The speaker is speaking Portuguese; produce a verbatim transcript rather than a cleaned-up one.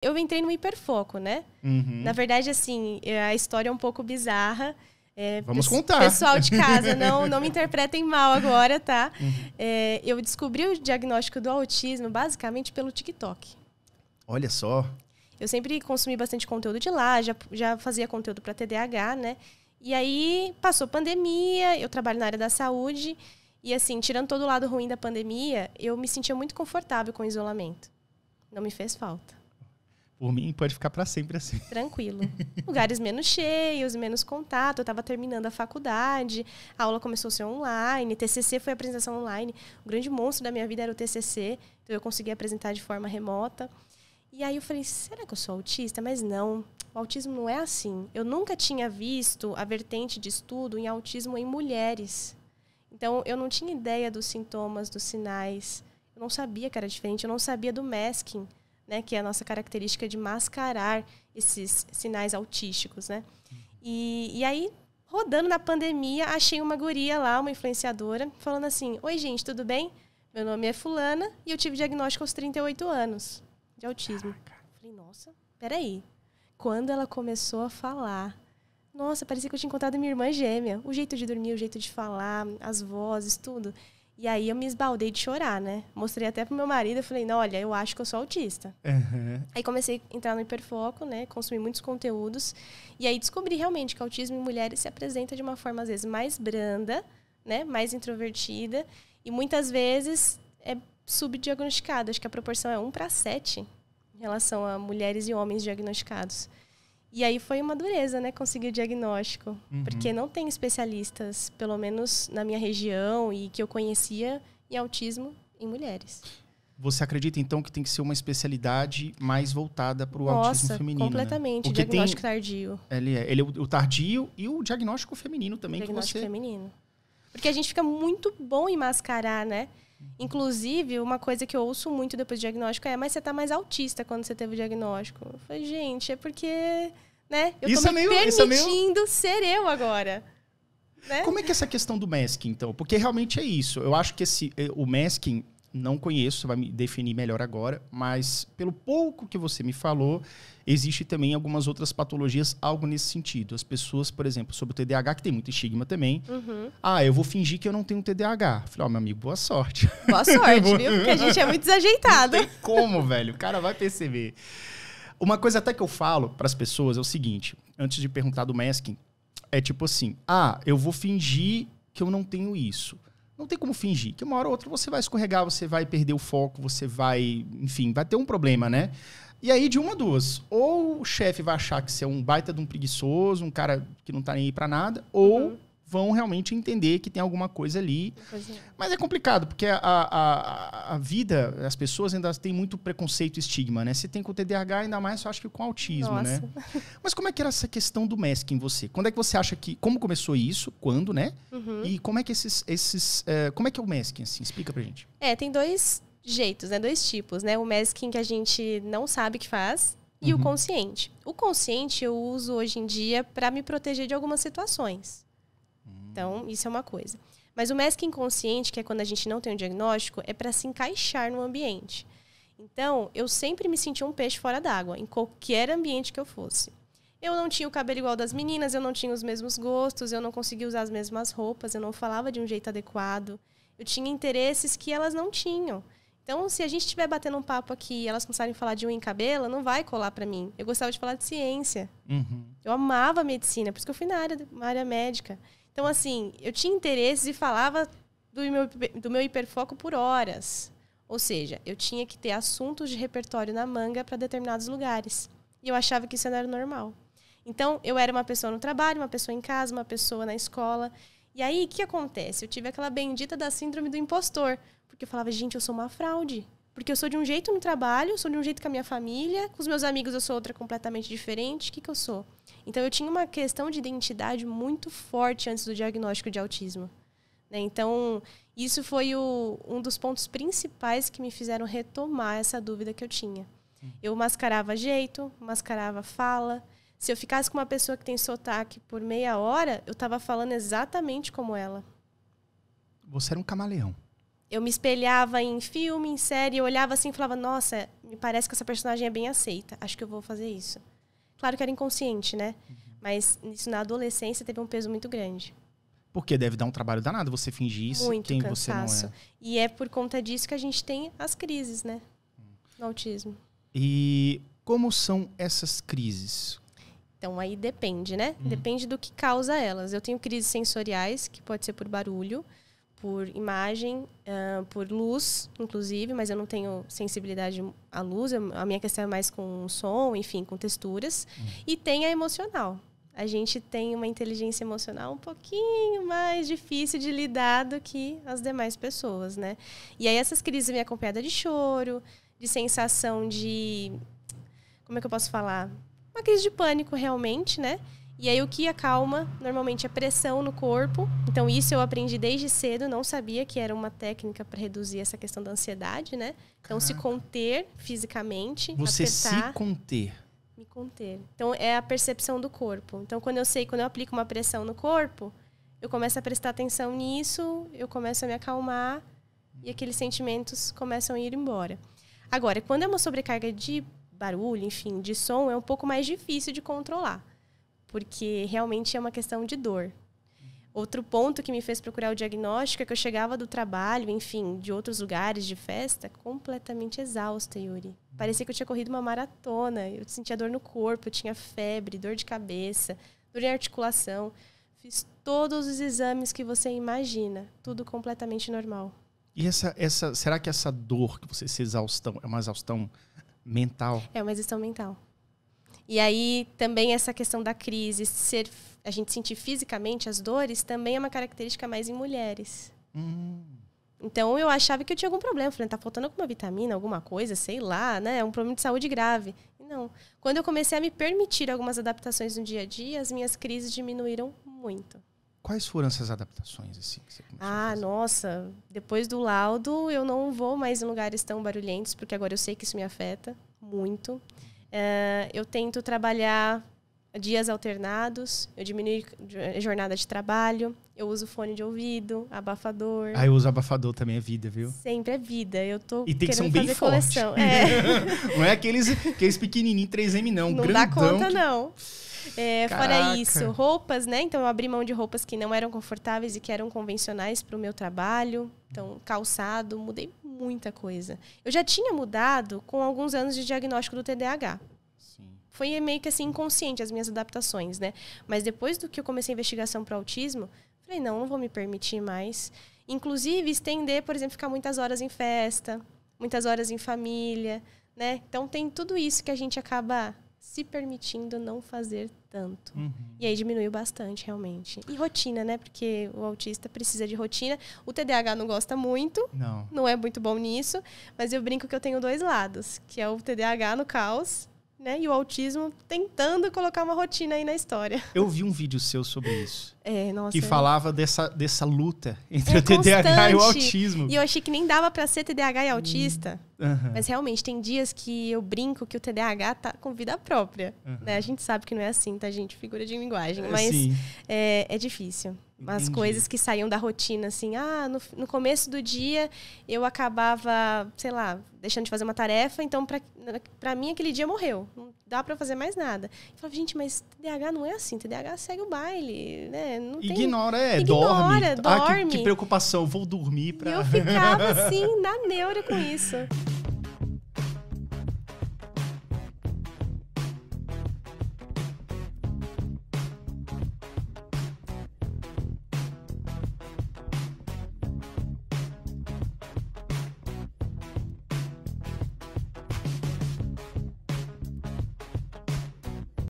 eu entrei no hiperfoco, né? Uhum. Na verdade, assim, a história é um pouco bizarra. É, Vamos contar. Pessoal de casa, não, não me interpretem mal agora, tá? Uhum. É, eu descobri o diagnóstico do autismo basicamente pelo TikTok. Olha só. Eu sempre consumi bastante conteúdo de lá, já, já fazia conteúdo para T D A H, né? E aí, passou pandemia, eu trabalho na área da saúde. E assim, tirando todo o lado ruim da pandemia, eu me sentia muito confortável com o isolamento. Não me fez falta. Por mim, pode ficar para sempre assim. Tranquilo. Lugares menos cheios, menos contato. Eu estava terminando a faculdade, a aula começou a ser online, T C C foi apresentação online. O grande monstro da minha vida era o T C C, então eu consegui apresentar de forma remota. E aí eu falei, será que eu sou autista? Mas não, o autismo não é assim. Eu nunca tinha visto a vertente de estudo em autismo em mulheres. Então, eu não tinha ideia dos sintomas, dos sinais. Eu não sabia que era diferente. Eu não sabia do masking, né? Que é a nossa característica de mascarar esses sinais autísticos, né? E, e aí, rodando na pandemia, achei uma guria lá, uma influenciadora, falando assim, oi, gente, tudo bem? Meu nome é fulana e eu tive diagnóstico aos trinta e oito anos de autismo. Caraca. Falei, nossa, peraí. Quando ela começou a falar... Nossa, parecia que eu tinha encontrado minha irmã gêmea. O jeito de dormir, o jeito de falar, as vozes, tudo. E aí eu me esbaldei de chorar, né? Mostrei até pro meu marido, eu falei, não, olha, eu acho que eu sou autista. Uhum. Aí comecei a entrar no hiperfoco, né? Consumi muitos conteúdos. E aí descobri realmente que autismo em mulheres se apresenta de uma forma, às vezes, mais branda, né? Mais introvertida. E muitas vezes é subdiagnosticado. Acho que a proporção é um para sete em relação a mulheres e homens diagnosticados. E aí foi uma dureza, né? Conseguir o diagnóstico. Uhum. Porque não tem especialistas, pelo menos na minha região e que eu conhecia, em autismo em mulheres. Você acredita, então, que tem que ser uma especialidade mais voltada para o autismo feminino? Nossa, completamente. Né? O diagnóstico tem... tardio. Ele é, ele é o tardio e o diagnóstico feminino também. O diagnóstico que você... feminino. Porque a gente fica muito bom em mascarar, né? Inclusive, uma coisa que eu ouço muito depois do diagnóstico é, mas você tá mais autista quando você teve o diagnóstico. Eu falei, gente, é porque, né? Eu isso tô me é meio, permitindo é meio... ser eu agora. Né? Como é que é essa questão do masking, então? Porque realmente é isso. Eu acho que esse, o masking, não conheço, vai me definir melhor agora, mas pelo pouco que você me falou, existe também algumas outras patologias, algo nesse sentido. As pessoas, por exemplo, sobre o T D A H, que tem muito estigma também. Uhum. Ah, eu vou fingir que eu não tenho T D A H. Falei, ó, oh, meu amigo, boa sorte. Boa sorte, viu? Porque a gente é muito desajeitado. Não tem como, velho? O cara vai perceber. Uma coisa até que eu falo para as pessoas é o seguinte, antes de perguntar do masking, é tipo assim, ah, eu vou fingir que eu não tenho isso. Não tem como fingir, que uma hora ou outra você vai escorregar, você vai perder o foco, você vai, enfim, vai ter um problema, né? E aí, de uma a duas, ou o chefe vai achar que você é um baita de um preguiçoso, um cara que não tá nem aí pra nada, ou uhum. vão realmente entender que tem alguma coisa ali. Coisa. Mas é complicado, porque a, a, a vida, as pessoas ainda têm muito preconceito e estigma, né? Se tem com o T D A H, ainda mais, eu acho que com autismo, Nossa. Né? Mas como é que era essa questão do masking em você? Quando é que você acha que... Como começou isso? Quando, né? Uhum. E como é que esses... esses uh, como é que é o masking, assim? Explica pra gente. É, tem dois... jeitos, né? Dois tipos, né? O masking que a gente não sabe que faz e uhum. o consciente. O consciente eu uso hoje em dia para me proteger de algumas situações. Uhum. Então, isso é uma coisa. Mas o masking consciente, que é quando a gente não tem um diagnóstico, é para se encaixar no ambiente. Então, eu sempre me senti um peixe fora d'água, em qualquer ambiente que eu fosse. Eu não tinha o cabelo igual das meninas, eu não tinha os mesmos gostos, eu não conseguia usar as mesmas roupas, eu não falava de um jeito adequado, eu tinha interesses que elas não tinham. Então, se a gente estiver batendo um papo aqui e elas começarem a falar de unha e cabelo, não vai colar para mim. Eu gostava de falar de ciência. Uhum. Eu amava medicina, por isso que eu fui na área, na área médica. Então, assim, eu tinha interesses e falava do meu, do meu hiperfoco por horas. Ou seja, eu tinha que ter assuntos de repertório na manga para determinados lugares. E eu achava que isso não era normal. Então, eu era uma pessoa no trabalho, uma pessoa em casa, uma pessoa na escola. E aí, o que acontece? Eu tive aquela bendita da síndrome do impostor. Porque eu falava, gente, eu sou uma fraude. Porque eu sou de um jeito no trabalho, eu sou de um jeito com a minha família, com os meus amigos eu sou outra completamente diferente. O que que eu sou? Então, eu tinha uma questão de identidade muito forte antes do diagnóstico de autismo. Né? Então, isso foi o, um dos pontos principais que me fizeram retomar essa dúvida que eu tinha. Eu mascarava jeito, mascarava fala. Se eu ficasse com uma pessoa que tem sotaque por meia hora, eu estava falando exatamente como ela. Você era um camaleão. Eu me espelhava em filme, em série, eu olhava assim e falava, nossa, me parece que essa personagem é bem aceita. Acho que eu vou fazer isso. Claro que era inconsciente, né? Uhum. Mas isso na adolescência teve um peso muito grande. Porque deve dar um trabalho danado você fingir isso. Muito quem cansaço. Você não é. E é por conta disso que a gente tem as crises, né? No autismo. E como são essas crises? Então, aí depende, né? Uhum. Depende do que causa elas. Eu tenho crises sensoriais, que pode ser por barulho, por imagem, uh, por luz, inclusive, mas eu não tenho sensibilidade à luz. Eu, a minha questão é mais com som, enfim, com texturas. Uhum. E tem a emocional. A gente tem uma inteligência emocional um pouquinho mais difícil de lidar do que as demais pessoas, né? E aí essas crises vêm acompanhadas de choro, de sensação de... Como é que eu posso falar? Uma crise de pânico, realmente, né? E aí o que acalma normalmente é pressão no corpo. Então isso eu aprendi desde cedo, não sabia que era uma técnica para reduzir essa questão da ansiedade, né? Então Caraca. Se conter fisicamente, você apertar, se conter, me conter. Então é a percepção do corpo. Então quando eu sei, quando eu aplico uma pressão no corpo, eu começo a prestar atenção nisso, eu começo a me acalmar e aqueles sentimentos começam a ir embora. Agora, quando é uma sobrecarga de barulho, enfim, de som, é um pouco mais difícil de controlar. Porque realmente é uma questão de dor. Outro ponto que me fez procurar o diagnóstico é que eu chegava do trabalho, enfim, de outros lugares, de festa, completamente exausta, Yuri. Parecia que eu tinha corrido uma maratona, eu sentia dor no corpo, eu tinha febre, dor de cabeça, dor em articulação. Fiz todos os exames que você imagina, tudo completamente normal. E essa, essa, será que essa dor que você se exaustão é uma exaustão mental? É uma exaustão mental. E aí, também essa questão da crise, ser, a gente sentir fisicamente as dores, também é uma característica mais em mulheres. Hum. Então, eu achava que eu tinha algum problema. Falei, tá faltando alguma vitamina, alguma coisa, sei lá, né? É um problema de saúde grave. Não. Quando eu comecei a me permitir algumas adaptações no dia a dia, as minhas crises diminuíram muito. Quais foram essas adaptações, assim, que você começou a fazer? Ah, nossa, depois do laudo, eu não vou mais em lugares tão barulhentos, porque agora eu sei que isso me afeta muito. Uh, eu tento trabalhar dias alternados, eu diminuo a jornada de trabalho, eu uso fone de ouvido, abafador. Ah, eu uso abafador também, é vida, viu? Sempre é vida, eu tô e tem que ser um bem forte. É. Não é aqueles, aqueles pequenininhos três M não, não grandão. Não dá conta que... não. É, fora isso, roupas, né? Então eu abri mão de roupas que não eram confortáveis e que eram convencionais para o meu trabalho. Então, calçado, mudei muita coisa. Eu já tinha mudado com alguns anos de diagnóstico do T D A H. Sim. Foi meio que assim inconsciente as minhas adaptações, né? Mas depois do que eu comecei a investigação para o autismo, falei, não, não vou me permitir mais. Inclusive, estender, por exemplo, ficar muitas horas em festa, muitas horas em família, né? Então, tem tudo isso que a gente acaba se permitindo não fazer tanto. Uhum. E aí diminuiu bastante, realmente. E rotina, né? Porque o autista precisa de rotina. O T D A H não gosta muito. Não. Não é muito bom nisso. Mas eu brinco que eu tenho dois lados. Que é o T D A H no caos, né? E o autismo tentando colocar uma rotina aí na história. Eu vi um vídeo seu sobre isso. É, nossa. Que falava dessa, dessa luta entre é o T D A H constante. E o autismo. E eu achei que nem dava pra ser T D A H e autista. Uhum. Mas realmente, tem dias que eu brinco que o T D A H tá com vida própria. Uhum. Né? A gente sabe que não é assim, tá, gente? Figura de linguagem. Mas é, é difícil. As Entendi. Coisas que saíam da rotina, assim, ah, no, no começo do dia eu acabava, sei lá, deixando de fazer uma tarefa, então pra, pra mim aquele dia morreu, não dá pra fazer mais nada. Eu falava, gente, mas T D A H não é assim, T D A H segue o baile, né? Não tem... Ignora, é, Ignora, dorme. dorme. Ah, que, que preocupação, vou dormir pra... E eu ficava, assim, na neura com isso.